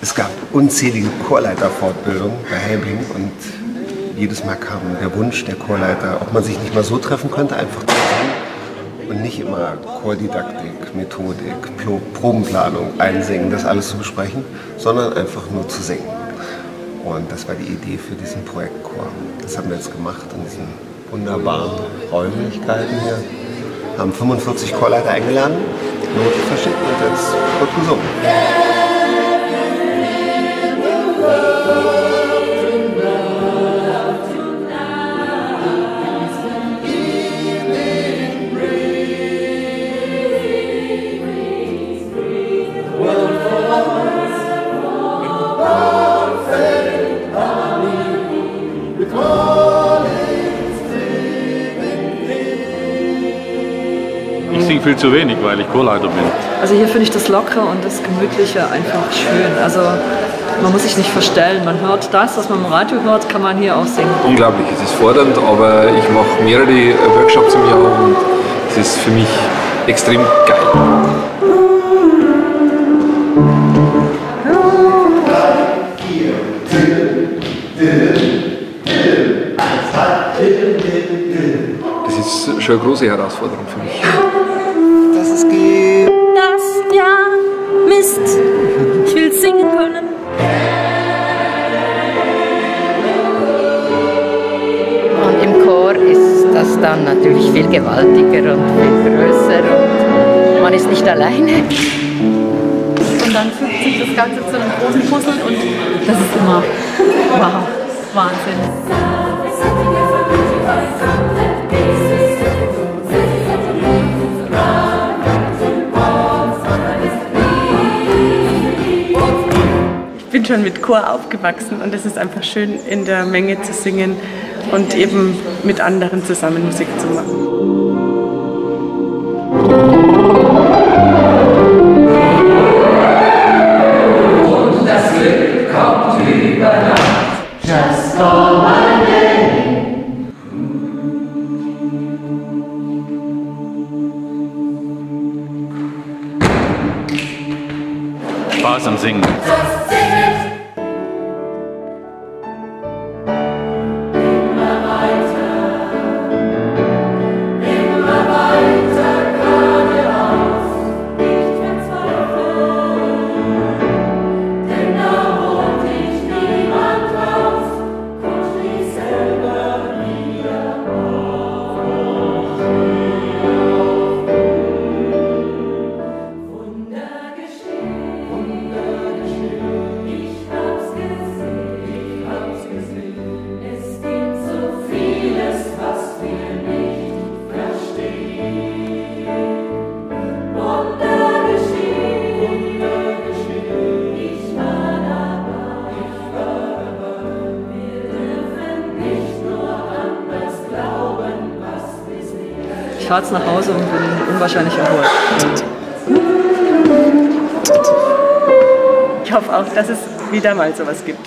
Es gab unzählige Chorleiterfortbildungen bei Helbling und jedes Mal kam der Wunsch der Chorleiter, ob man sich nicht mal so treffen könnte, einfach zusammen und nicht immer Chordidaktik, Methodik, Probenplanung, Einsingen, das alles zu besprechen, sondern einfach nur zu singen. Und das war die Idee für diesen Projektchor. Das haben wir jetzt gemacht in diesen wunderbaren Räumlichkeiten hier. Haben 45 Chorleiter eingeladen, Noten verschickt und jetzt wird gesungen. Ich singe viel zu wenig, weil ich Chorleiter bin. Also hier finde ich das Lockere und das Gemütliche einfach schön. Also man muss sich nicht verstellen. Man hört das, was man im Radio hört, kann man hier auch singen. Unglaublich, es ist fordernd, aber ich mache mehrere Workshops im Jahr und es ist für mich extrem geil. Das ist schon eine große Herausforderung für mich. Das ist geht. Das, ja, Mist. Ich will singen können. Und im Chor ist das dann natürlich viel gewaltiger und viel größer und man ist nicht alleine. Und dann fügt sich das Ganze zu einem großen Puzzle und das ist immer wow, Wahnsinn. Ich bin schon mit Chor aufgewachsen und es ist einfach schön, in der Menge zu singen und eben mit anderen zusammen Musik zu machen. Spaß am Singen. Ich fahre jetzt nach Hause und bin unwahrscheinlich erholt. Ich hoffe auch, dass es wieder mal sowas gibt.